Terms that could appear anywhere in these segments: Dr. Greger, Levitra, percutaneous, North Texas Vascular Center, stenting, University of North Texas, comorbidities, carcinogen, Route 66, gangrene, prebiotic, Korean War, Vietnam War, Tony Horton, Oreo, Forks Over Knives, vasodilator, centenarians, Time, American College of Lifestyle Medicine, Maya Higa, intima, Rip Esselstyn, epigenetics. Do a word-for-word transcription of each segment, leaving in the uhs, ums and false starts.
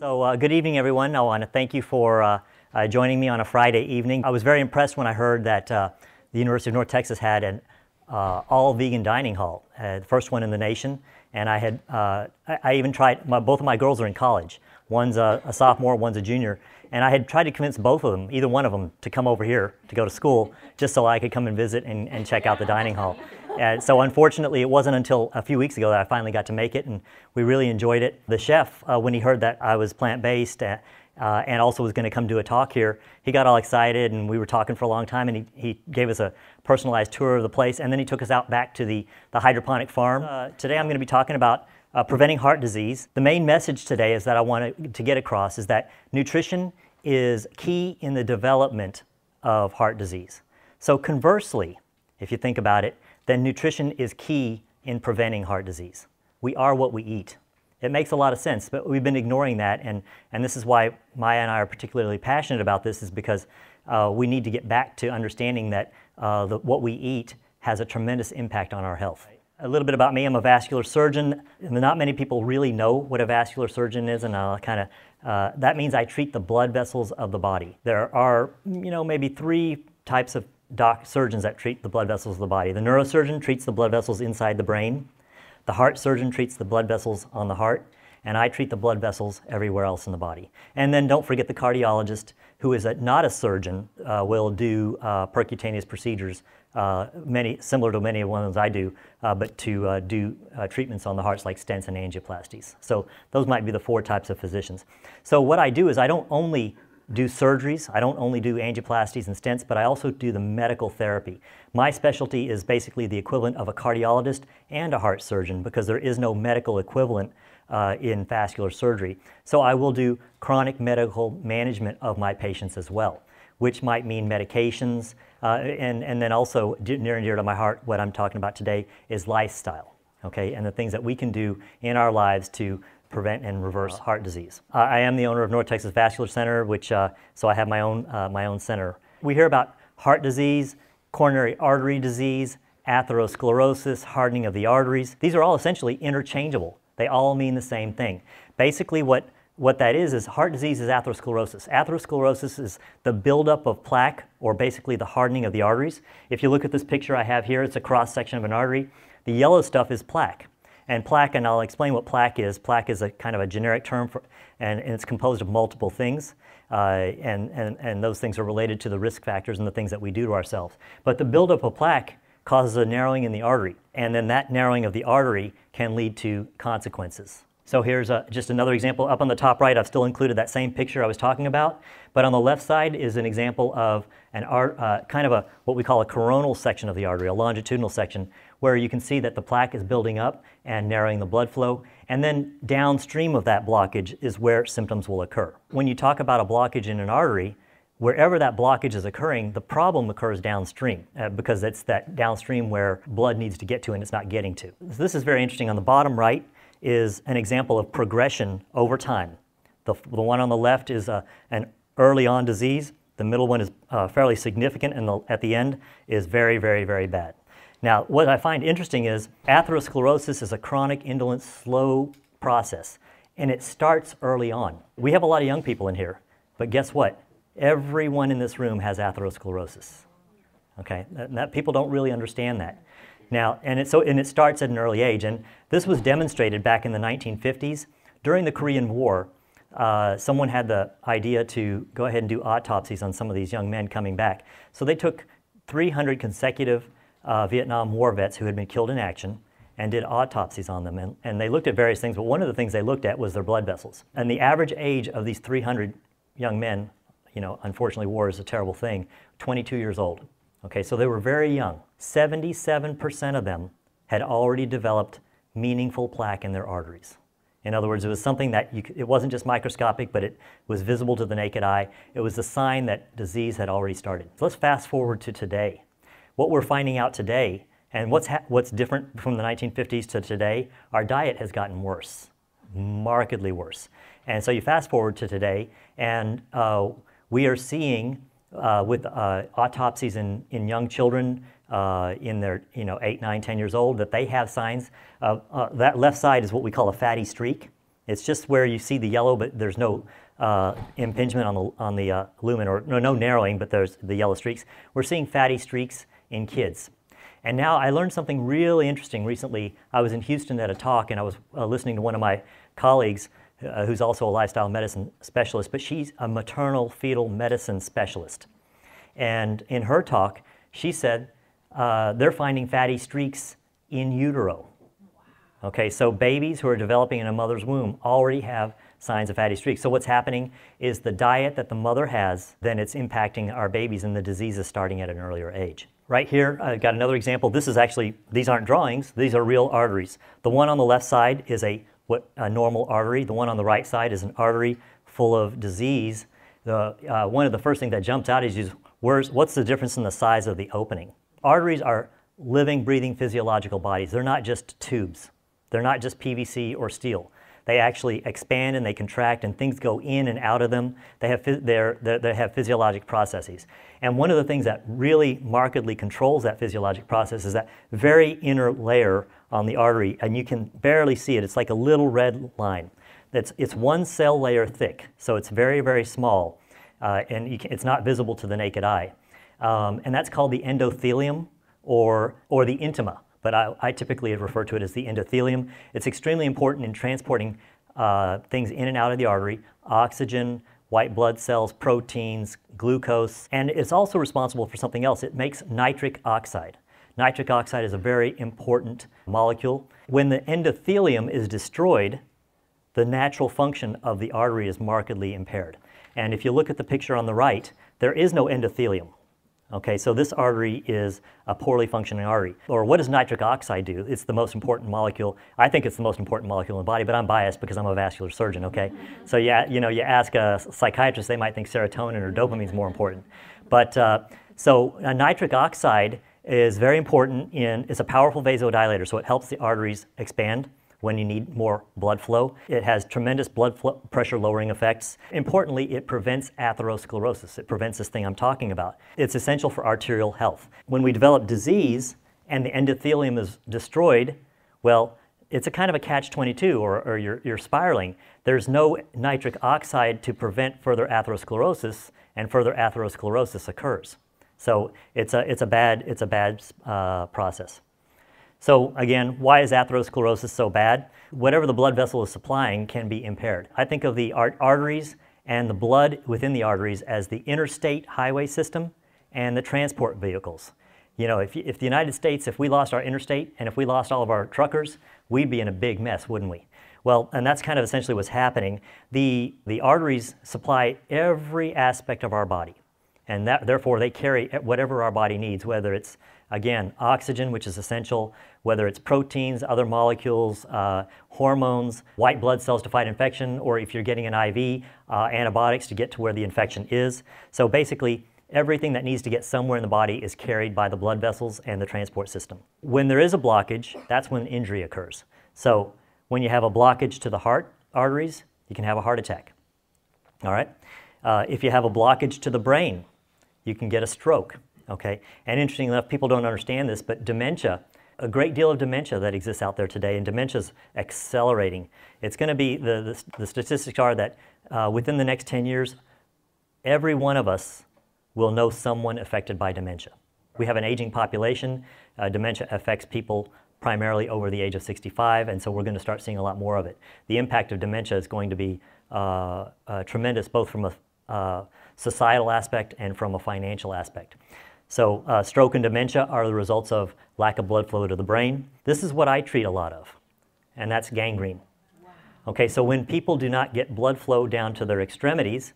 So uh, good evening, everyone. I want to thank you for uh, uh, joining me on a Friday evening. I was very impressed when I heard that uh, the University of North Texas had an uh, all-vegan dining hall, uh, the first one in the nation. And I had, uh, I, I even tried, my, both of my girls are in college. One's a, a sophomore, one's a junior. And I had tried to convince both of them, either one of them, to come over here to go to school just so I could come and visit and, and check out the dining hall. And so unfortunately, it wasn't until a few weeks ago that I finally got to make it, and we really enjoyed it. The chef, uh, when he heard that I was plant-based uh, uh, and also was going to come do a talk here, he got all excited, and we were talking for a long time, and he, he gave us a personalized tour of the place, and then he took us out back to the, the hydroponic farm. Uh, today I'm going to be talking about uh, preventing heart disease. The main message today is that I want to get across is that nutrition is key in the development of heart disease. So conversely, if you think about it, then nutrition is key in preventing heart disease. We are what we eat. It makes a lot of sense, but we've been ignoring that, and, and this is why Maya and I are particularly passionate about this, is because uh, we need to get back to understanding that uh, the, what we eat has a tremendous impact on our health. A little bit about me, I'm a vascular surgeon. Not many people really know what a vascular surgeon is, and I'll kind of uh, that means I treat the blood vessels of the body. There are, you know, maybe three types of Doc, surgeons that treat the blood vessels of the body. The neurosurgeon treats the blood vessels inside the brain. The heart surgeon treats the blood vessels on the heart. And I treat the blood vessels everywhere else in the body. And then don't forget the cardiologist, who is a, not a surgeon, uh, will do uh, percutaneous procedures, uh, many similar to many of the ones I do, uh, but to uh, do uh, treatments on the hearts like stents and angioplasties. So those might be the four types of physicians. So what I do is I don't only do surgeries. I don't only do angioplasties and stents, but I also do the medical therapy. My specialty is basically the equivalent of a cardiologist and a heart surgeon, because there is no medical equivalent uh, in vascular surgery. So I will do chronic medical management of my patients as well, which might mean medications, uh, and, and then also near and dear to my heart, what I'm talking about today is lifestyle, okay, and the things that we can do in our lives to prevent and reverse heart disease. Uh, I am the owner of North Texas Vascular Center, which uh, so I have my own uh, my own center. We hear about heart disease, coronary artery disease, atherosclerosis, hardening of the arteries. These are all essentially interchangeable. They all mean the same thing. Basically, what what that is is heart disease is atherosclerosis. Atherosclerosis is the buildup of plaque, or basically the hardening of the arteries. If you look at this picture I have here, it's a cross section of an artery. The yellow stuff is plaque. And plaque, and I'll explain what plaque is. Plaque is a kind of a generic term, for, and, and it's composed of multiple things, uh, and, and, and those things are related to the risk factors and the things that we do to ourselves. But the buildup of plaque causes a narrowing in the artery, and then that narrowing of the artery can lead to consequences. So here's a, just another example. Up on the top right, I've still included that same picture I was talking about, but on the left side is an example of an art, uh, kind of a what we call a coronal section of the artery, a longitudinal section, where you can see that the plaque is building up and narrowing the blood flow, and then downstream of that blockage is where symptoms will occur. When you talk about a blockage in an artery, wherever that blockage is occurring, the problem occurs downstream, uh, because it's that downstream where blood needs to get to and it's not getting to. So this is very interesting. On the bottom right is an example of progression over time. The, the one on the left is uh, an early on disease. The middle one is uh, fairly significant, and the, at the end is very, very, very bad. Now, what I find interesting is atherosclerosis is a chronic, indolent, slow process, and it starts early on. We have a lot of young people in here, but guess what? Everyone in this room has atherosclerosis, okay? That, that, people don't really understand that. Now, and it, so, and it starts at an early age, and this was demonstrated back in the nineteen fifties. During the Korean War, uh, someone had the idea to go ahead and do autopsies on some of these young men coming back. So they took three hundred consecutive uh, Vietnam War vets who had been killed in action and did autopsies on them, and, and they looked at various things, but one of the things they looked at was their blood vessels. And the average age of these three hundred young men, you know, unfortunately war is a terrible thing, twenty-two years old. Okay, so they were very young. seventy-seven percent of them had already developed meaningful plaque in their arteries. In other words, it was something that, you, it wasn't just microscopic, but it was visible to the naked eye. It was a sign that disease had already started. So let's fast forward to today. What we're finding out today, and what's, ha what's different from the nineteen fifties to today, our diet has gotten worse, markedly worse. And so you fast forward to today, and uh, we are seeing Uh, with uh, autopsies in, in young children uh, in their, you know, eight, nine, ten years old, that they have signs of, uh, that left side is what we call a fatty streak. It's just where you see the yellow, but there's no uh, impingement on the, on the uh, lumen, or no, no narrowing, but there's the yellow streaks. We're seeing fatty streaks in kids. And now I learned something really interesting recently. I was in Houston at a talk, and I was uh, listening to one of my colleagues uh, who's also a lifestyle medicine specialist, but she's a maternal fetal medicine specialist. And in her talk, she said uh, they're finding fatty streaks in utero. Wow. Okay, so babies who are developing in a mother's womb already have signs of fatty streaks. So what's happening is the diet that the mother has, then it's impacting our babies, and the disease is starting at an earlier age. Right here, I've got another example. This is actually, these aren't drawings, these are real arteries. The one on the left side is a, what, a normal artery. The one on the right side is an artery full of disease. The, uh, one of the first things that jumps out is, is where's, what's the difference in the size of the opening? Arteries are living, breathing, physiological bodies. They're not just tubes. They're not just P V C or steel. They actually expand and they contract, and things go in and out of them. They have, they're, they're, they have physiologic processes. And one of the things that really markedly controls that physiologic process is that very inner layer on the artery, and you can barely see it. It's like a little red line. It's, it's one cell layer thick, so it's very, very small, uh, and you can, it's not visible to the naked eye. Um, and that's called the endothelium or, or the intima. But I, I typically refer to it as the endothelium. It's extremely important in transporting uh, things in and out of the artery, oxygen, white blood cells, proteins, glucose, and it's also responsible for something else. It makes nitric oxide. Nitric oxide is a very important molecule. When the endothelium is destroyed, the natural function of the artery is markedly impaired. And if you look at the picture on the right, there is no endothelium. Okay, so this artery is a poorly functioning artery. Or what does nitric oxide do? It's the most important molecule. I think it's the most important molecule in the body, but I'm biased because I'm a vascular surgeon, okay? So yeah, you know, you ask a psychiatrist, they might think serotonin or dopamine is more important. But uh, so uh, nitric oxide is very important in, it's a powerful vasodilator, so it helps the arteries expand when you need more blood flow. It has tremendous blood pressure lowering effects. Importantly, it prevents atherosclerosis. It prevents this thing I'm talking about. It's essential for arterial health. When we develop disease and the endothelium is destroyed, well, it's a kind of a catch twenty-two, or, or you're, you're spiraling. There's no nitric oxide to prevent further atherosclerosis, and further atherosclerosis occurs. So it's a, it's a bad, it's a bad uh, process. So again, why is atherosclerosis so bad? Whatever the blood vessel is supplying can be impaired. I think of the art arteries and the blood within the arteries as the interstate highway system and the transport vehicles. You know, if, if the United States, if we lost our interstate and if we lost all of our truckers, we'd be in a big mess, wouldn't we? Well, and that's kind of essentially what's happening. The, the arteries supply every aspect of our body, and that, therefore they carry whatever our body needs, whether it's, again, oxygen, which is essential, whether it's proteins, other molecules, uh, hormones, white blood cells to fight infection, or if you're getting an I V, uh, antibiotics to get to where the infection is. So basically, everything that needs to get somewhere in the body is carried by the blood vessels and the transport system. When there is a blockage, that's when injury occurs. So when you have a blockage to the heart arteries, you can have a heart attack. All right? Uh, if you have a blockage to the brain, you can get a stroke. Okay, and interesting enough, people don't understand this, but dementia, a great deal of dementia that exists out there today, and dementia's accelerating. It's going to be, the, the, the statistics are that uh, within the next ten years, every one of us will know someone affected by dementia. We have an aging population. Uh, dementia affects people primarily over the age of sixty-five, and so we're going to start seeing a lot more of it. The impact of dementia is going to be uh, uh, tremendous, both from a uh, societal aspect and from a financial aspect. So uh, stroke and dementia are the results of lack of blood flow to the brain. This is what I treat a lot of, and that's gangrene. Wow. Okay, so when people do not get blood flow down to their extremities,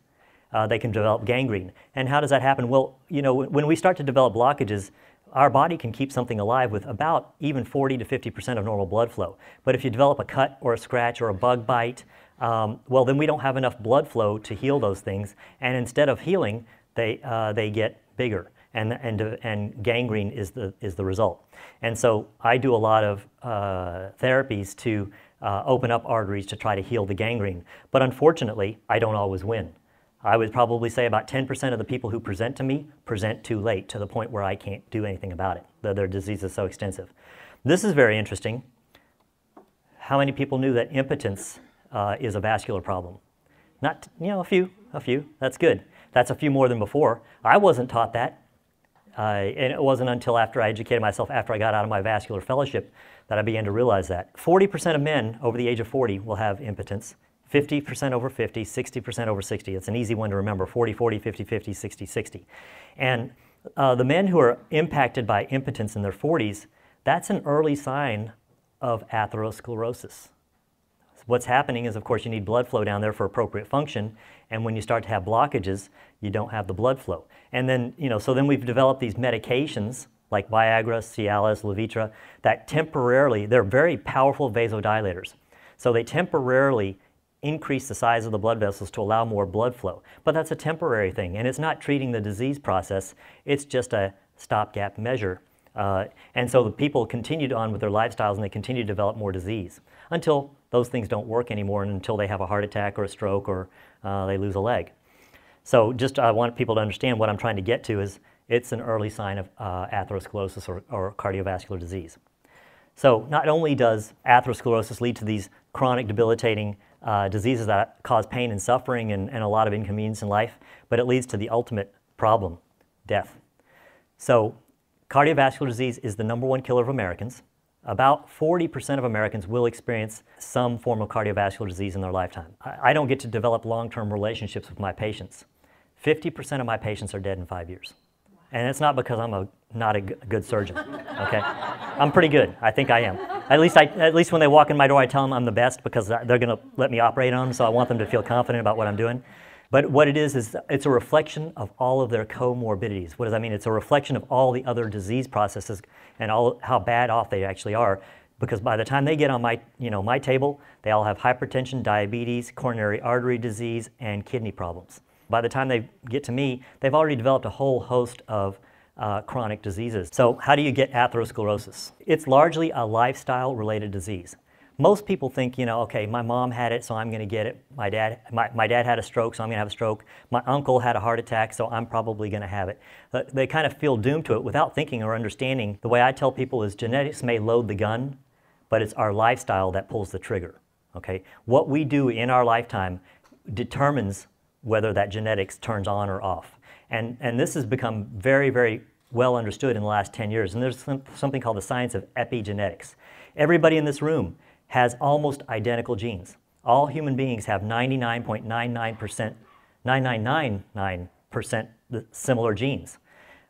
uh, they can develop gangrene. And how does that happen? Well, you know, when we start to develop blockages, our body can keep something alive with about even forty to fifty percent of normal blood flow. But if you develop a cut or a scratch or a bug bite, um, well, then we don't have enough blood flow to heal those things. And instead of healing, they, uh, they get bigger. And, and, and gangrene is the, is the result. And so I do a lot of uh, therapies to uh, open up arteries to try to heal the gangrene. But unfortunately, I don't always win. I would probably say about ten percent of the people who present to me present too late, to the point where I can't do anything about it, though their disease is so extensive. This is very interesting. How many people knew that impotence uh, is a vascular problem. Not, you know, a few, a few, that's good. That's a few more than before. I wasn't taught that. Uh, and it wasn't until after I educated myself, after I got out of my vascular fellowship, that I began to realize that. forty percent of men over the age of forty will have impotence. fifty percent over fifty, sixty percent over sixty. It's an easy one to remember, forty forty, fifty fifty, sixty sixty. And uh, the men who are impacted by impotence in their forties, that's an early sign of atherosclerosis. What's happening is, of course, you need blood flow down there for appropriate function, and when you start to have blockages, you don't have the blood flow. And then, you know, so then we've developed these medications like Viagra, Cialis, Levitra, that temporarily, they're very powerful vasodilators. So they temporarily increase the size of the blood vessels to allow more blood flow. But that's a temporary thing, and it's not treating the disease process, it's just a stopgap measure. Uh, and so the people continued on with their lifestyles and they continue to develop more disease until those things don't work anymore and until they have a heart attack or a stroke or uh, they lose a leg. So just I want people to understand what I'm trying to get to is it's an early sign of uh, atherosclerosis or, or cardiovascular disease. So not only does atherosclerosis lead to these chronic debilitating uh, diseases that cause pain and suffering and, and a lot of inconvenience in life, but it leads to the ultimate problem, death. So cardiovascular disease is the number one killer of Americans. About forty percent of Americans will experience some form of cardiovascular disease in their lifetime. I, I don't get to develop long-term relationships with my patients. fifty percent of my patients are dead in five years. And it's not because I'm a, not a g good surgeon, okay? I'm pretty good, I think I am. At least, I, at least when they walk in my door, I tell them I'm the best because they're gonna let me operate on them, so I want them to feel confident about what I'm doing. But what it is, is it's a reflection of all of their comorbidities. What does that mean? It's a reflection of all the other disease processes and all how bad off they actually are. Because by the time they get on my, you know, my table, they all have hypertension, diabetes, coronary artery disease, and kidney problems. By the time they get to me, they've already developed a whole host of uh, chronic diseases. So how do you get atherosclerosis? It's largely a lifestyle-related disease. Most people think, you know, okay, my mom had it, so I'm going to get it. My dad, my, my dad had a stroke, so I'm going to have a stroke. My uncle had a heart attack, so I'm probably going to have it. But they kind of feel doomed to it without thinking or understanding. The way I tell people is genetics may load the gun, but it's our lifestyle that pulls the trigger, okay? What we do in our lifetime determines whether that genetics turns on or off. And, and this has become very, very well understood in the last ten years. And there's some, something called the science of epigenetics. Everybody in this room has almost identical genes. All human beings have ninety-nine point nine nine percent, nine nine nine nine percent similar genes,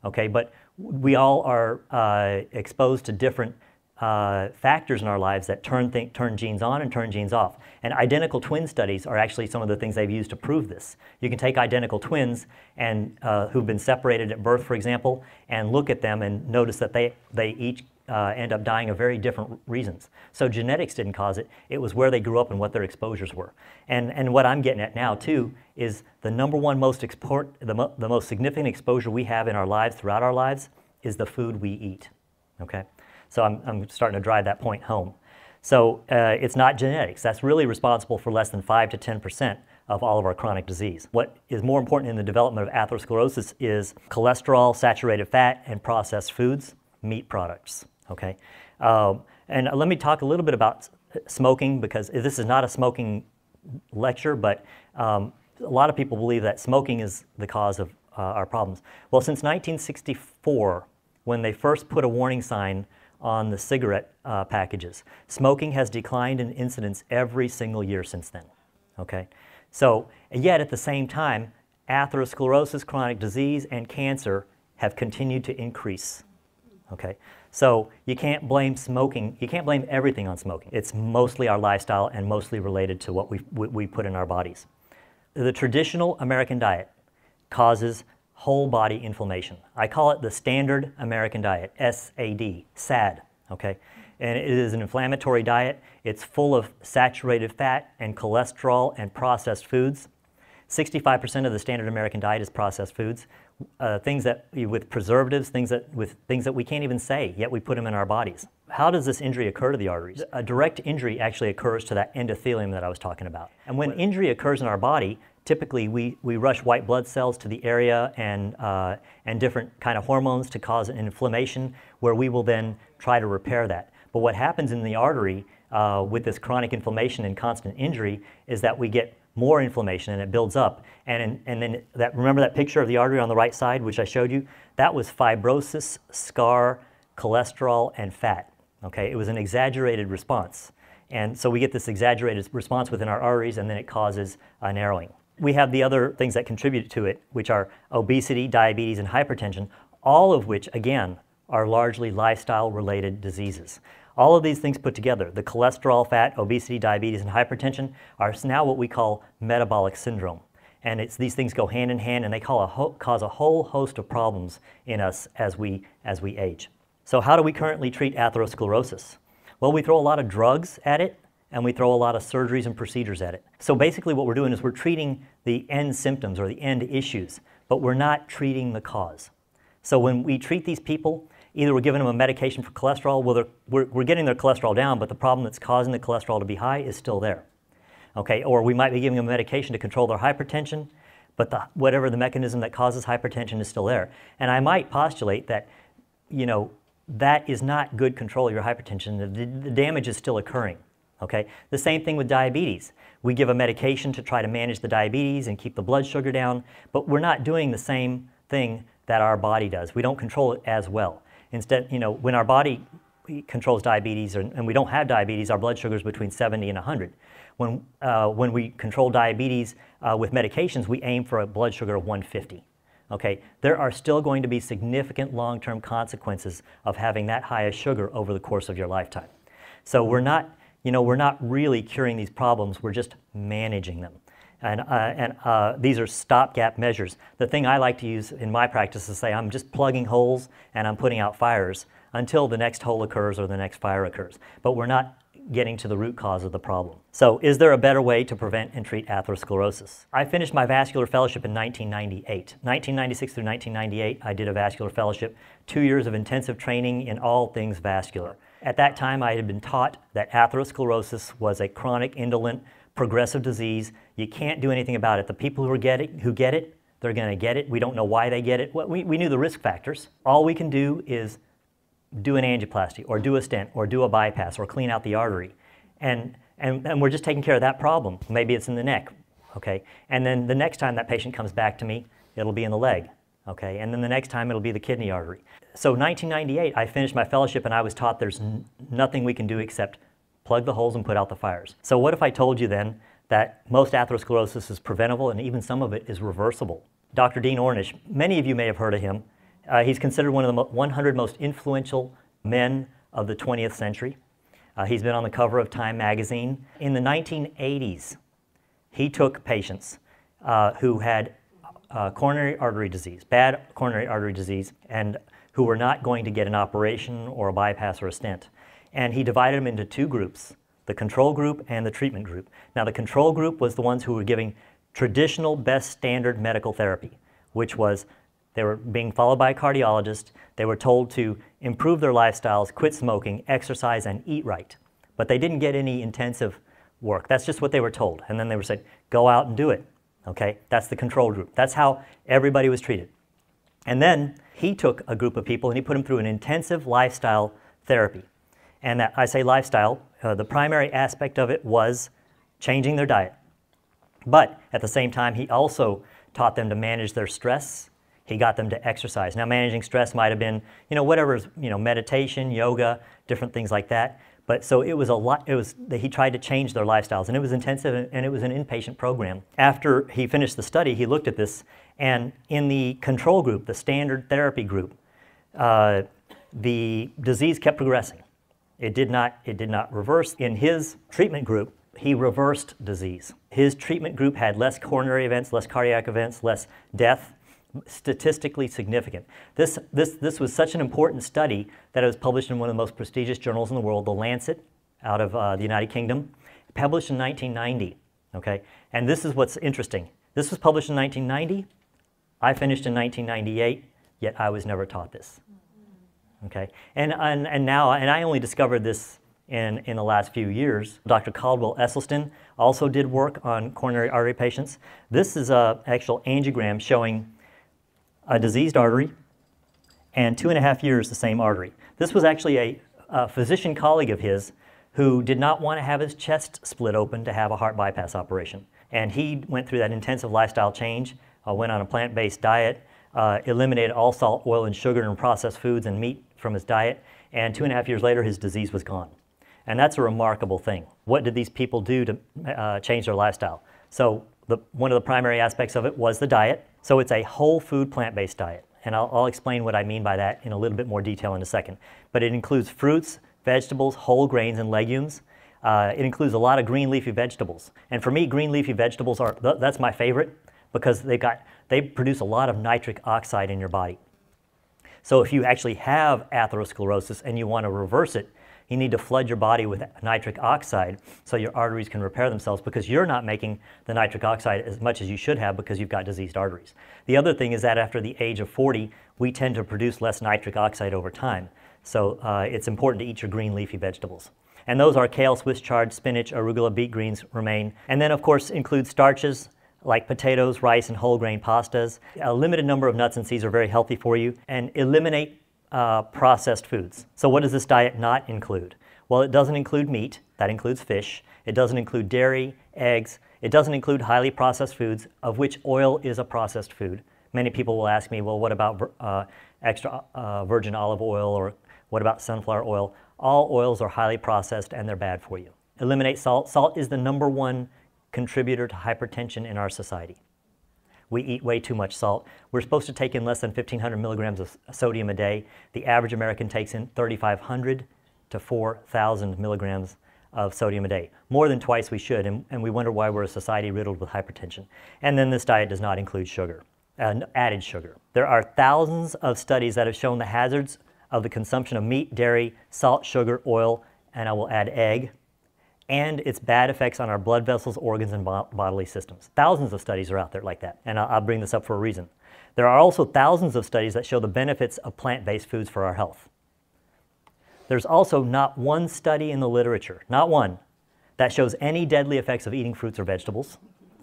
okay? But we all are uh, exposed to different uh, factors in our lives that turn, th turn genes on and turn genes off. And identical twin studies are actually some of the things they've used to prove this. You can take identical twins and uh, who've been separated at birth, for example, and look at them and notice that they, they each Uh, end up dying of very different reasons. So genetics didn't cause it, it was where they grew up and what their exposures were. And, and what I'm getting at now too is the number one most export, the, mo the most significant exposure we have in our lives throughout our lives is the food we eat, okay? So I'm, I'm starting to drive that point home. So uh, it's not genetics, that's really responsible for less than five to ten percent of all of our chronic disease. What is more important in the development of atherosclerosis is cholesterol, saturated fat, and processed foods, meat products. Okay, um, and let me talk a little bit about smoking because this is not a smoking lecture, but um, a lot of people believe that smoking is the cause of uh, our problems. Well, since nineteen sixty-four, when they first put a warning sign on the cigarette uh, packages, smoking has declined in incidence every single year since then, okay? So, yet at the same time, atherosclerosis, chronic disease, and cancer have continued to increase, okay? So you can't blame smoking, you can't blame everything on smoking. It's mostly our lifestyle and mostly related to what we, we put in our bodies. The traditional American diet causes whole body inflammation. I call it the standard American diet, S A D, SAD, okay? And it is an inflammatory diet. It's full of saturated fat and cholesterol and processed foods. sixty-five percent of the standard American diet is processed foods. Uh, things that with preservatives, things that with things that we can't even say, yet we put them in our bodies. How does this injury occur to the arteries? A direct injury actually occurs to that endothelium that I was talking about. And when injury occurs in our body, typically we, we rush white blood cells to the area and, uh, and different kind of hormones to cause an inflammation where we will then try to repair that. But what happens in the artery uh, with this chronic inflammation and constant injury is that we get more inflammation and it builds up. And, and then that, remember that picture of the artery on the right side, which I showed you? That was fibrosis, scar, cholesterol, and fat. Okay, it was an exaggerated response. And so we get this exaggerated response within our arteries, and then it causes uh, narrowing. We have the other things that contribute to it, which are obesity, diabetes, and hypertension, all of which, again, are largely lifestyle-related diseases. All of these things put together, the cholesterol, fat, obesity, diabetes, and hypertension, are now what we call metabolic syndrome. And it's, these things go hand in hand, and they call a ho- cause a whole host of problems in us as we, as we age. So how do we currently treat atherosclerosis? Well, we throw a lot of drugs at it, and we throw a lot of surgeries and procedures at it. So basically what we're doing is we're treating the end symptoms or the end issues, but we're not treating the cause. So when we treat these people, either we're giving them a medication for cholesterol, well, we're, we're getting their cholesterol down, but the problem that's causing the cholesterol to be high is still there. Okay, or we might be giving them medication to control their hypertension, but the, whatever the mechanism that causes hypertension is still there. And I might postulate that, you know, that is not good control of your hypertension. The, the damage is still occurring. Okay? The same thing with diabetes. We give a medication to try to manage the diabetes and keep the blood sugar down, but we're not doing the same thing that our body does. We don't control it as well. Instead, you know, when our body controls diabetes, or, and we don't have diabetes, our blood sugar is between seventy and one hundred. When, uh, when we control diabetes uh, with medications, we aim for a blood sugar of one fifty. Okay? There are still going to be significant long-term consequences of having that high of sugar over the course of your lifetime. So we're not You know, we're not really curing these problems, we're just managing them. And, uh, and uh, these are stopgap measures. The thing I like to use in my practice is say, I'm just plugging holes and I'm putting out fires until the next hole occurs or the next fire occurs. But we're not getting to the root cause of the problem. So is there a better way to prevent and treat atherosclerosis? I finished my vascular fellowship in nineteen ninety-eight. nineteen ninety-six through nineteen ninety-eight, I did a vascular fellowship, two years of intensive training in all things vascular. At that time, I had been taught that atherosclerosis was a chronic, indolent, progressive disease. You can't do anything about it. The people who get it, who get it, they're going to get it. We don't know why they get it. Well, we, we knew the risk factors. All we can do is do an angioplasty, or do a stent, or do a bypass, or clean out the artery. And, and, and we're just taking care of that problem. Maybe it's in the neck, okay? And then the next time that patient comes back to me, it'll be in the leg. Okay, and then the next time it'll be the kidney artery. So nineteen ninety-eight, I finished my fellowship and I was taught there's n nothing we can do except plug the holes and put out the fires. So what if I told you then that most atherosclerosis is preventable and even some of it is reversible? Doctor Dean Ornish, many of you may have heard of him. Uh, he's considered one of the one hundred most influential men of the twentieth century. Uh, he's been on the cover of Time magazine. In the nineteen eighties, he took patients uh, who had Uh, coronary artery disease, bad coronary artery disease, and who were not going to get an operation or a bypass or a stent. And he divided them into two groups, the control group and the treatment group. Now the control group was the ones who were giving traditional best standard medical therapy, which was they were being followed by a cardiologist, they were told to improve their lifestyles, quit smoking, exercise, and eat right. But they didn't get any intensive work. That's just what they were told. And then they were said, go out and do it. Okay, that's the control group. That's how everybody was treated. And then he took a group of people and he put them through an intensive lifestyle therapy. And that, I say lifestyle, uh, the primary aspect of it was changing their diet. But at the same time, he also taught them to manage their stress. He got them to exercise. Now managing stress might have been, you know, whatever, you know, meditation, yoga, different things like that. But so it was a lot, it was that he tried to change their lifestyles, and it was intensive, and it was an inpatient program. After he finished the study, he looked at this, and in the control group, the standard therapy group, uh, the disease kept progressing. It did not, it did not reverse. In his treatment group, he reversed disease. His treatment group had less coronary events, less cardiac events, less death, statistically significant. This, this, this was such an important study that it was published in one of the most prestigious journals in the world, The Lancet, out of uh, the United Kingdom, published in nineteen ninety, okay? And this is what's interesting. This was published in nineteen ninety. I finished in nineteen ninety-eight, yet I was never taught this, okay? And, and, and now, and I only discovered this in, in the last few years. Doctor Caldwell Esselstyn also did work on coronary artery patients. This is an actual angiogram showing a diseased artery, and two and a half years the same artery. This was actually a, a physician colleague of his who did not want to have his chest split open to have a heart bypass operation. And he went through that intensive lifestyle change, uh, went on a plant-based diet, uh, eliminated all salt, oil, and sugar and processed foods and meat from his diet, and two and a half years later his disease was gone. And that's a remarkable thing. What did these people do to uh, change their lifestyle? So the, one of the primary aspects of it was the diet. So it's a whole food plant-based diet. And I'll, I'll explain what I mean by that in a little bit more detail in a second. But it includes fruits, vegetables, whole grains, and legumes. Uh, it includes a lot of green leafy vegetables. And for me, green leafy vegetables are, th that's my favorite because they got, they produce a lot of nitric oxide in your body. So if you actually have atherosclerosis and you want to reverse it, you need to flood your body with nitric oxide so your arteries can repair themselves, because you're not making the nitric oxide as much as you should have because you've got diseased arteries. The other thing is that after the age of forty, we tend to produce less nitric oxide over time. So uh, it's important to eat your green leafy vegetables. And those are kale, Swiss chard, spinach, arugula, beet greens remain. And then of course include starches like potatoes, rice, and whole grain pastas. A limited number of nuts and seeds are very healthy for you. And eliminate Uh, processed foods. So what does this diet not include? Well, it doesn't include meat. That includes fish. It doesn't include dairy, eggs. It doesn't include highly processed foods, of which oil is a processed food. Many people will ask me, well, what about uh, extra uh, virgin olive oil, or what about sunflower oil? All oils are highly processed and they're bad for you. Eliminate salt. Salt is the number one contributor to hypertension in our society. We eat way too much salt. We're supposed to take in less than fifteen hundred milligrams of sodium a day. The average American takes in thirty-five hundred to four thousand milligrams of sodium a day. More than twice we should, and, and we wonder why we're a society riddled with hypertension. And then this diet does not include sugar, uh, added sugar. There are thousands of studies that have shown the hazards of the consumption of meat, dairy, salt, sugar, oil, and I will add egg, and its bad effects on our blood vessels, organs, and bo bodily systems. Thousands of studies are out there like that, and I'll, I'll bring this up for a reason. There are also thousands of studies that show the benefits of plant-based foods for our health. There's also not one study in the literature, not one, that shows any deadly effects of eating fruits or vegetables,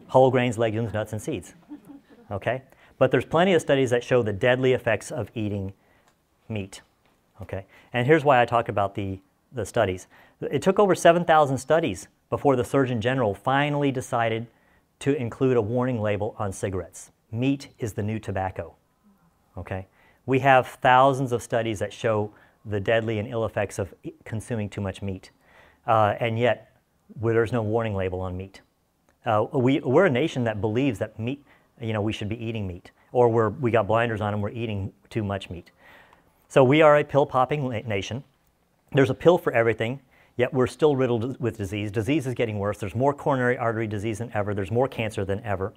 whole grains, legumes, nuts, and seeds, okay? But there's plenty of studies that show the deadly effects of eating meat, okay? And here's why I talk about the the studies. It took over seven thousand studies before the Surgeon General finally decided to include a warning label on cigarettes. Meat is the new tobacco, okay? We have thousands of studies that show the deadly and ill effects of consuming too much meat, uh, and yet there's no warning label on meat. Uh, we, we're a nation that believes that meat, you know, we should be eating meat, or we're, we got blinders on and we're eating too much meat. So we are a pill-popping nation. There's a pill for everything, yet we're still riddled with disease. Disease is getting worse. There's more coronary artery disease than ever. There's more cancer than ever.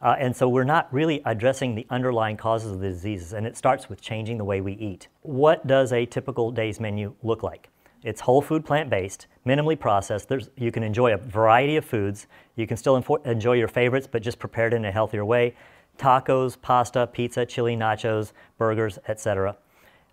Uh, and so we're not really addressing the underlying causes of the diseases, and it starts with changing the way we eat. What does a typical day's menu look like? It's whole food, plant-based, minimally processed. There's, you can enjoy a variety of foods. You can still enjoy your favorites, but just prepared in a healthier way. Tacos, pasta, pizza, chili, nachos, burgers, et cetera.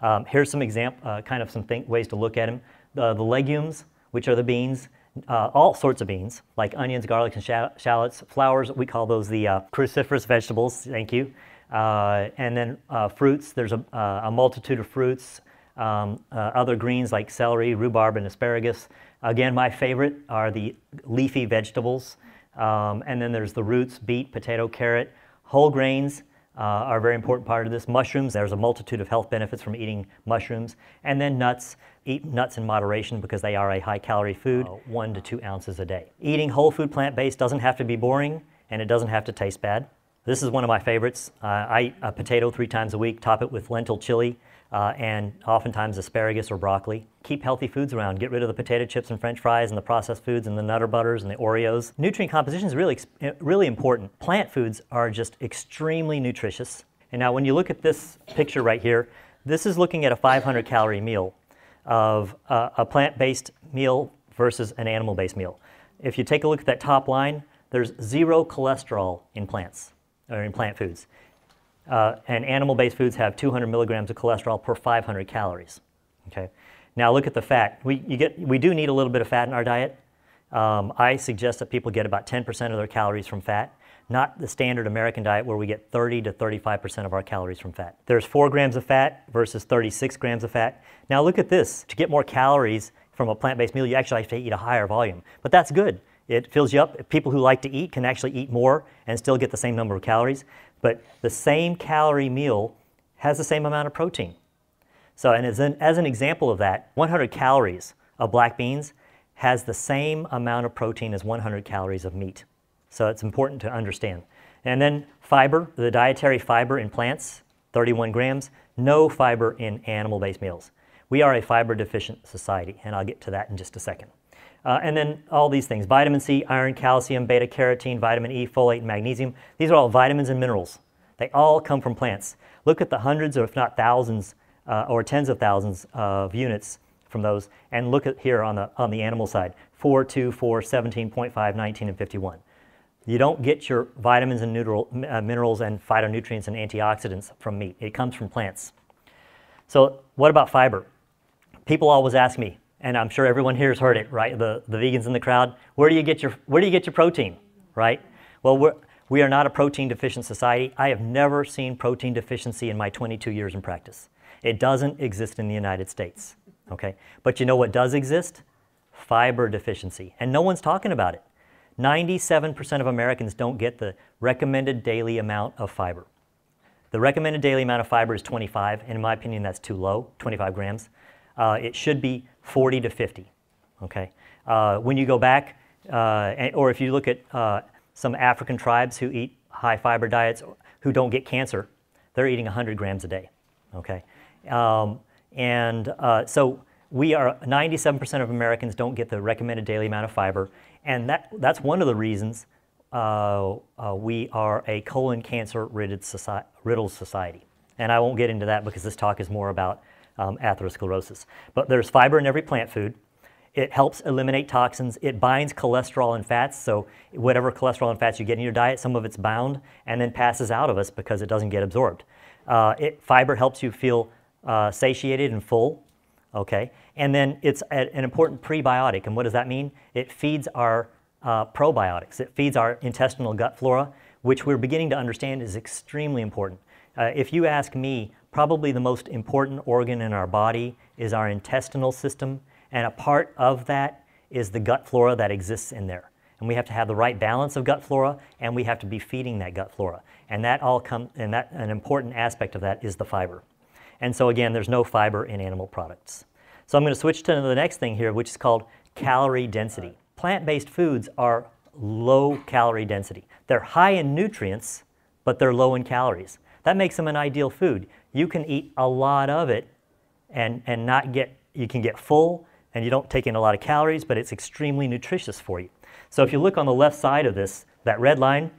Um, here's some example, uh, kind of some think ways to look at them. The, the legumes, which are the beans, uh, all sorts of beans, like onions, garlic, and shall shallots. Flowers, we call those the uh, cruciferous vegetables, thank you. Uh, and then uh, fruits, there's a, uh, a multitude of fruits. Um, uh, other greens like celery, rhubarb, and asparagus. Again, my favorite are the leafy vegetables. Um, and then there's the roots, beet, potato, carrot, whole grains. Uh, are a very important part of this. Mushrooms, there's a multitude of health benefits from eating mushrooms. And then nuts, eat nuts in moderation because they are a high calorie food, uh, one to two ounces a day. Eating whole food plant-based doesn't have to be boring, and it doesn't have to taste bad. This is one of my favorites. Uh, I eat a potato three times a week, top it with lentil chili, uh, and oftentimes asparagus or broccoli. Keep healthy foods around. Get rid of the potato chips and french fries and the processed foods and the Nutter Butters and the Oreos. Nutrient composition is really, really important. Plant foods are just extremely nutritious. And now when you look at this picture right here, this is looking at a five hundred calorie meal of uh, a plant-based meal versus an animal-based meal. If you take a look at that top line, there's zero cholesterol in plants, or in plant foods. Uh, and animal-based foods have two hundred milligrams of cholesterol per five hundred calories, okay? Now look at the fat. We, you get, we do need a little bit of fat in our diet. Um, I suggest that people get about ten percent of their calories from fat, not the standard American diet where we get thirty to thirty-five percent of our calories from fat. There's four grams of fat versus thirty-six grams of fat. Now look at this. To get more calories from a plant-based meal, you actually have to eat a higher volume. But that's good. It fills you up. People who like to eat can actually eat more and still get the same number of calories. But the same calorie meal has the same amount of protein. So, and as an, as an example of that, one hundred calories of black beans has the same amount of protein as one hundred calories of meat. So it's important to understand. And then fiber, the dietary fiber in plants, thirty-one grams, no fiber in animal-based meals. We are a fiber deficient society, and I'll get to that in just a second. Uh, and then all these things, vitamin C, iron, calcium, beta carotene, vitamin E, folate, and magnesium. These are all vitamins and minerals. They all come from plants. Look at the hundreds or if not thousands uh, or tens of thousands of units from those, and look at here on the, on the animal side, four, two, four, seventeen point five, nineteen, and fifty-one. You don't get your vitamins and neutral, uh, minerals and phytonutrients and antioxidants from meat. It comes from plants. So what about fiber? People always ask me, and I'm sure everyone here has heard it, right? The, the vegans in the crowd, where do you get your, where do you get your protein, right? Well, we're, we are not a protein deficient society. I have never seen protein deficiency in my twenty-two years in practice. It doesn't exist in the United States, okay? But you know what does exist? Fiber deficiency, and no one's talking about it. ninety-seven percent of Americans don't get the recommended daily amount of fiber. The recommended daily amount of fiber is twenty-five, and in my opinion, that's too low, twenty-five grams. Uh, it should be forty to fifty, okay? Uh, when you go back, uh, and, or if you look at uh, some African tribes who eat high fiber diets, who don't get cancer, they're eating one hundred grams a day, okay? Um, and uh, so we are, ninety-seven percent of Americans don't get the recommended daily amount of fiber, and that, that's one of the reasons uh, uh, we are a colon cancer riddled society, riddled society. And I won't get into that because this talk is more about um, atherosclerosis. But there's fiber in every plant food. It helps eliminate toxins. It binds cholesterol and fats. So whatever cholesterol and fats you get in your diet, some of it's bound and then passes out of us because it doesn't get absorbed. Uh, it, fiber helps you feel uh, satiated and full. Okay, and then it's a, an important prebiotic, and what does that mean? It feeds our uh, probiotics. It feeds our intestinal gut flora, which we're beginning to understand is extremely important. Uh, if you ask me, probably the most important organ in our body is our intestinal system, and a part of that is the gut flora that exists in there. And we have to have the right balance of gut flora, and we have to be feeding that gut flora. And that all come, and that an important aspect of that is the fiber. And so again, there's no fiber in animal products. So I'm going to switch to the next thing here, which is called calorie density. Plant-based foods are low calorie density. They're high in nutrients, but they're low in calories. That makes them an ideal food. You can eat a lot of it and, and not get, you can get full and you don't take in a lot of calories, but it's extremely nutritious for you. So if you look on the left side of this, that red line,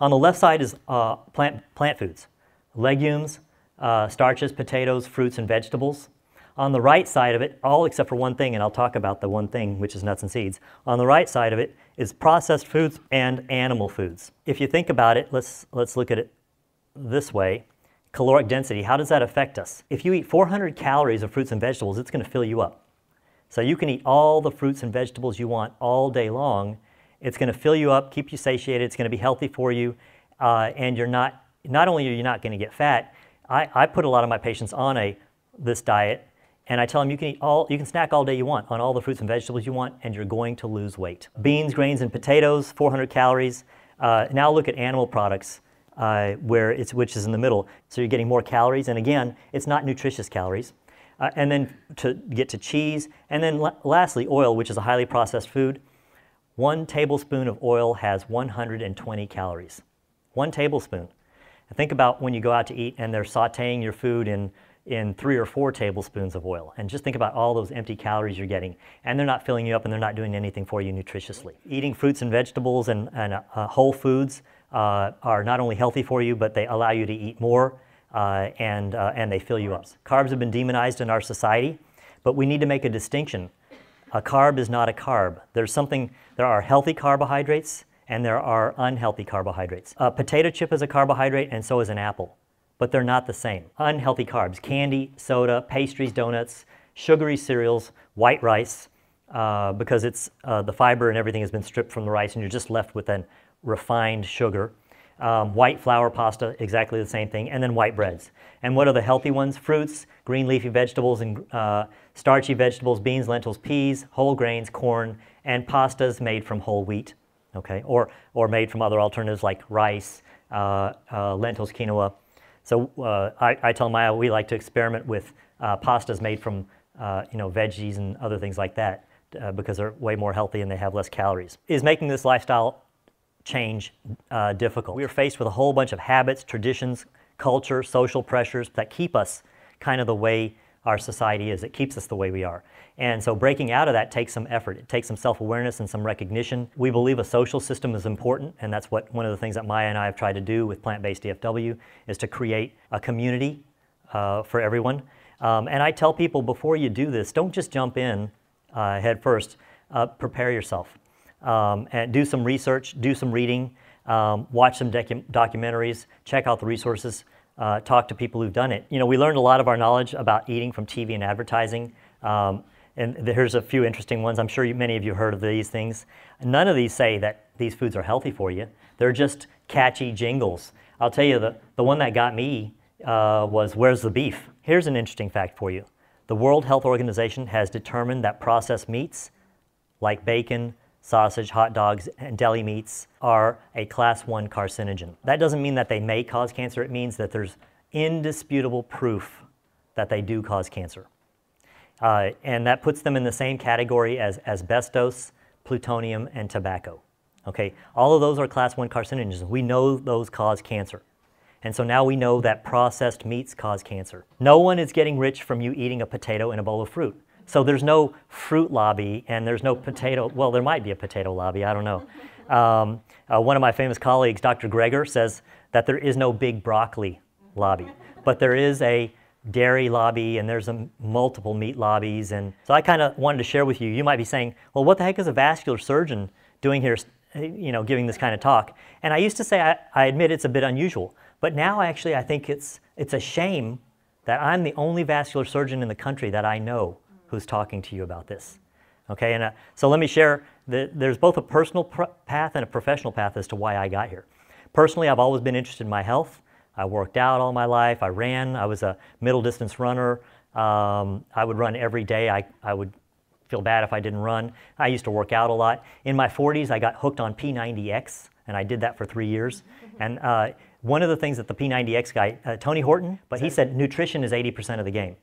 on the left side is uh, plant, plant foods, legumes, Uh, starches, potatoes, fruits, and vegetables. On the right side of it, all except for one thing, and I'll talk about the one thing, which is nuts and seeds. On the right side of it is processed foods and animal foods. If you think about it, let's, let's look at it this way. Caloric density, how does that affect us? If you eat four hundred calories of fruits and vegetables, it's going to fill you up. So you can eat all the fruits and vegetables you want all day long. It's going to fill you up, keep you satiated, it's going to be healthy for you, uh, and you're not, not only are you not going to get fat, I, I put a lot of my patients on a, this diet, and I tell them you can eat all, you can snack all day you want on all the fruits and vegetables you want, and you're going to lose weight. Beans, grains, and potatoes, four hundred calories. Uh, now look at animal products, uh, where it's, which is in the middle. So you're getting more calories, and again, it's not nutritious calories. Uh, and then to get to cheese, and then la lastly, oil, which is a highly processed food. One tablespoon of oil has one hundred twenty calories. One tablespoon. Think about when you go out to eat and they're sauteing your food in, in three or four tablespoons of oil. And just think about all those empty calories you're getting. And they're not filling you up and they're not doing anything for you nutritiously. Eating fruits and vegetables and, and uh, whole foods uh, are not only healthy for you, but they allow you to eat more uh, and, uh, and they fill you up. Carbs have been demonized in our society, but we need to make a distinction. A carb is not a carb. There's something, there are healthy carbohydrates and there are unhealthy carbohydrates. A potato chip is a carbohydrate and so is an apple, but they're not the same. Unhealthy carbs, candy, soda, pastries, donuts, sugary cereals, white rice, uh, because it's, uh, the fiber and everything has been stripped from the rice and you're just left with a refined sugar. Um, white flour pasta, exactly the same thing, and then white breads. And what are the healthy ones? Fruits, green leafy vegetables, and uh, starchy vegetables, beans, lentils, peas, whole grains, corn, and pastas made from whole wheat, okay, or, or made from other alternatives like rice, uh, uh, lentils, quinoa. So uh, I, I tell Maya we like to experiment with uh, pastas made from uh, you know, veggies and other things like that uh, because they're way more healthy and they have less calories. Is making this lifestyle change uh, difficult? We are faced with a whole bunch of habits, traditions, culture, social pressures that keep us kind of the way our society is. It keeps us the way we are. And so breaking out of that takes some effort. It takes some self-awareness and some recognition. We believe a social system is important, and that's what one of the things that Maya and I have tried to do with Plant Based D F W is to create a community uh, for everyone. Um, and I tell people before you do this, don't just jump in uh, head first. Uh, prepare yourself. Um, and do some research, do some reading, um, watch some docu documentaries, check out the resources. Uh, talk to people who've done it. You know, we learned a lot of our knowledge about eating from T V and advertising. Um, and here's a few interesting ones. I'm sure you, many of you heard of these things. None of these say that these foods are healthy for you. They're just catchy jingles. I'll tell you, the, the one that got me uh, was, where's the beef? Here's an interesting fact for you. The World Health Organization has determined that processed meats, like bacon, sausage, hot dogs, and deli meats are a class one carcinogen. That doesn't mean that they may cause cancer. It means that there's indisputable proof that they do cause cancer. Uh, and that puts them in the same category as asbestos, plutonium, and tobacco. Okay, all of those are class one carcinogens. We know those cause cancer. And so now we know that processed meats cause cancer. No one is getting rich from you eating a potato and a bowl of fruit. So there's no fruit lobby and there's no potato, well, there might be a potato lobby, I don't know. Um, uh, one of my famous colleagues, Doctor Greger, says that there is no big broccoli lobby, but there is a dairy lobby and there's a multiple meat lobbies. And so I kind of wanted to share with you, you might be saying, well, what the heck is a vascular surgeon doing here, you know, giving this kind of talk? And I used to say, I, I admit it's a bit unusual, but now actually I think it's, it's a shame that I'm the only vascular surgeon in the country that I know who's talking to you about this. Okay, and uh, so let me share that there's both a personal path and a professional path as to why I got here. Personally, I've always been interested in my health. I worked out all my life, I ran, I was a middle distance runner. Um, I would run every day, I, I would feel bad if I didn't run. I used to work out a lot. In my forties, I got hooked on P ninety X, and I did that for three years. And uh, one of the things that the P ninety X guy, uh, Tony Horton, but he said nutrition is eighty percent of the game.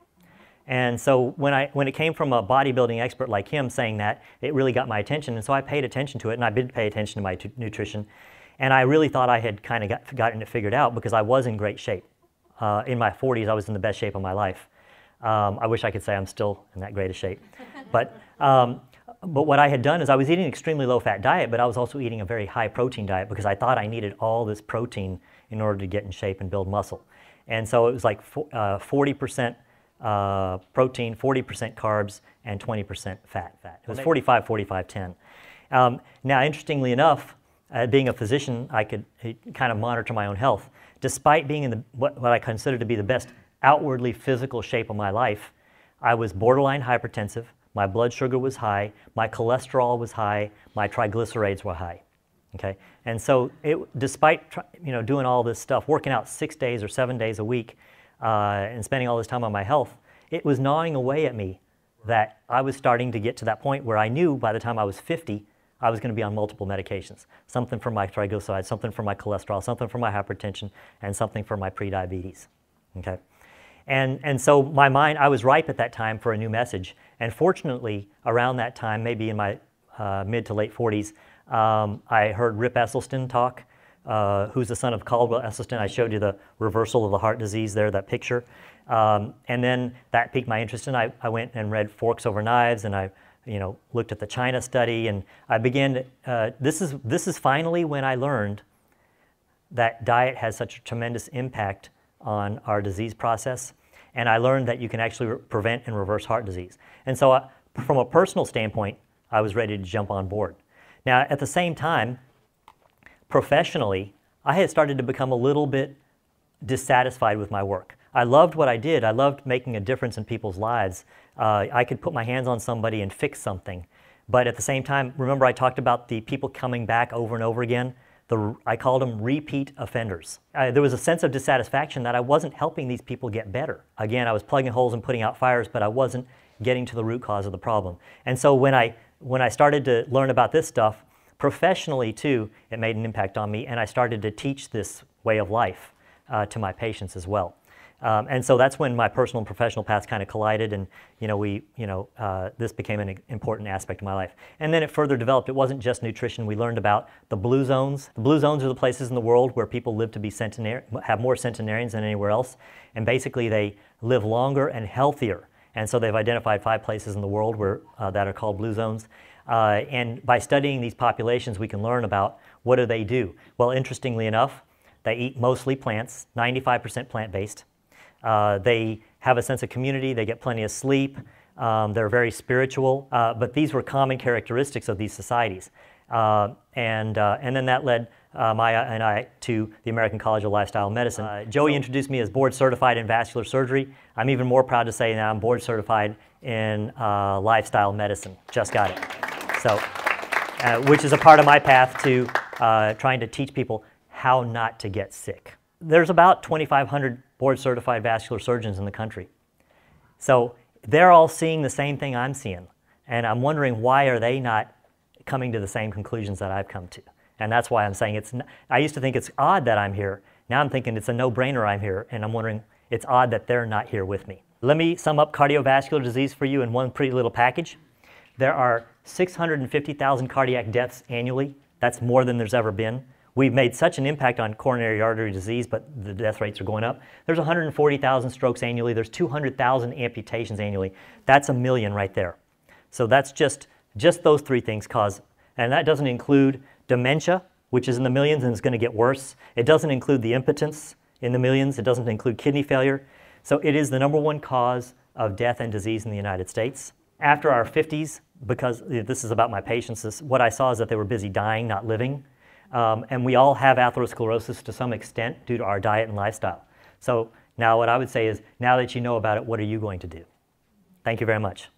And so when, I, when it came from a bodybuilding expert like him saying that, it really got my attention. And so I paid attention to it, and I did pay attention to my nutrition. And I really thought I had kind of got, gotten it figured out because I was in great shape. Uh, in my forties, I was in the best shape of my life. Um, I wish I could say I'm still in that great of shape. But, um, but what I had done is I was eating an extremely low-fat diet, but I was also eating a very high-protein diet because I thought I needed all this protein in order to get in shape and build muscle. And so it was like forty percent Uh, protein, forty percent carbs, and twenty percent fat. Fat. It was forty-five, forty-five, ten. Um, now, interestingly enough, uh, being a physician, I could uh, kind of monitor my own health. Despite being in the, what, what I consider to be the best outwardly physical shape of my life, I was borderline hypertensive, my blood sugar was high, my cholesterol was high, my triglycerides were high. Okay, and so it, despite you know doing all this stuff, working out six days or seven days a week, Uh, and spending all this time on my health, it was gnawing away at me that I was starting to get to that point where I knew by the time I was fifty, I was going to be on multiple medications. Something for my triglycerides, something for my cholesterol, something for my hypertension, and something for my prediabetes. Okay? And, and so my mind, I was ripe at that time for a new message. And fortunately, around that time, maybe in my uh, mid to late forties, um, I heard Rip Esselstyn talk. Uh, who's the son of Caldwell Esselstyn. I showed you the reversal of the heart disease there, that picture. Um, and then that piqued my interest, and I, I went and read Forks Over Knives, and I you know, looked at the China Study, and I began to, uh, this is, this is finally when I learned that diet has such a tremendous impact on our disease process, and I learned that you can actually prevent and reverse heart disease. And so I, from a personal standpoint, I was ready to jump on board. Now, at the same time, professionally, I had started to become a little bit dissatisfied with my work. I loved what I did. I loved making a difference in people's lives. Uh, I could put my hands on somebody and fix something. But at the same time, remember I talked about the people coming back over and over again? The, I called them repeat offenders. Uh, there was a sense of dissatisfaction that I wasn't helping these people get better. Again, I was plugging holes and putting out fires, but I wasn't getting to the root cause of the problem. And so when I, when I started to learn about this stuff, professionally too, it made an impact on me, and I started to teach this way of life uh, to my patients as well. Um, and so that's when my personal and professional paths kind of collided, and you know, we, you know, uh, this became an important aspect of my life. And then it further developed. It wasn't just nutrition. We learned about the blue zones. The blue zones are the places in the world where people live to be centenarians, have more centenarians than anywhere else, and basically they live longer and healthier. And so they've identified five places in the world where, uh, that are called blue zones. Uh, and by studying these populations, we can learn about what do they do. Well, interestingly enough, they eat mostly plants, ninety-five percent plant-based. Uh, they have a sense of community, they get plenty of sleep, um, they're very spiritual, uh, but these were common characteristics of these societies. Uh, and, uh, and then that led uh, Maya and I to the American College of Lifestyle Medicine. Uh, Joey introduced me as board certified in vascular surgery. I'm even more proud to say that I'm board certified in uh, lifestyle medicine. Just got it. So, uh, which is a part of my path to uh, trying to teach people how not to get sick. There's about twenty-five hundred board-certified vascular surgeons in the country. So they're all seeing the same thing I'm seeing. And I'm wondering, why are they not coming to the same conclusions that I've come to? And that's why I'm saying it's, I used to think it's odd that I'm here. Now I'm thinking it's a no-brainer I'm here. And I'm wondering, it's odd that they're not here with me. Let me sum up cardiovascular disease for you in one pretty little package. There are six hundred fifty thousand cardiac deaths annually. That's more than there's ever been. We've made such an impact on coronary artery disease, but the death rates are going up. There's one hundred forty thousand strokes annually. There's two hundred thousand amputations annually. That's a million right there. So that's just, just those three things cause, and that doesn't include dementia, which is in the millions and is going to get worse. It doesn't include the impotence in the millions. It doesn't include kidney failure. So it is the number one cause of death and disease in the United States. After our fifties, because this is about my patients, this, what I saw is that they were busy dying, not living. Um, and we all have atherosclerosis to some extent due to our diet and lifestyle. So now what I would say is, now that you know about it, what are you going to do? Thank you very much.